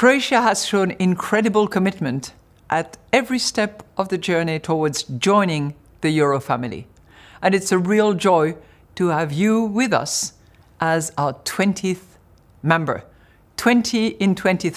Croatia has shown incredible commitment at every step of the journey towards joining the Euro family. And it's a real joy to have you with us as our 20th member. 20 in 23.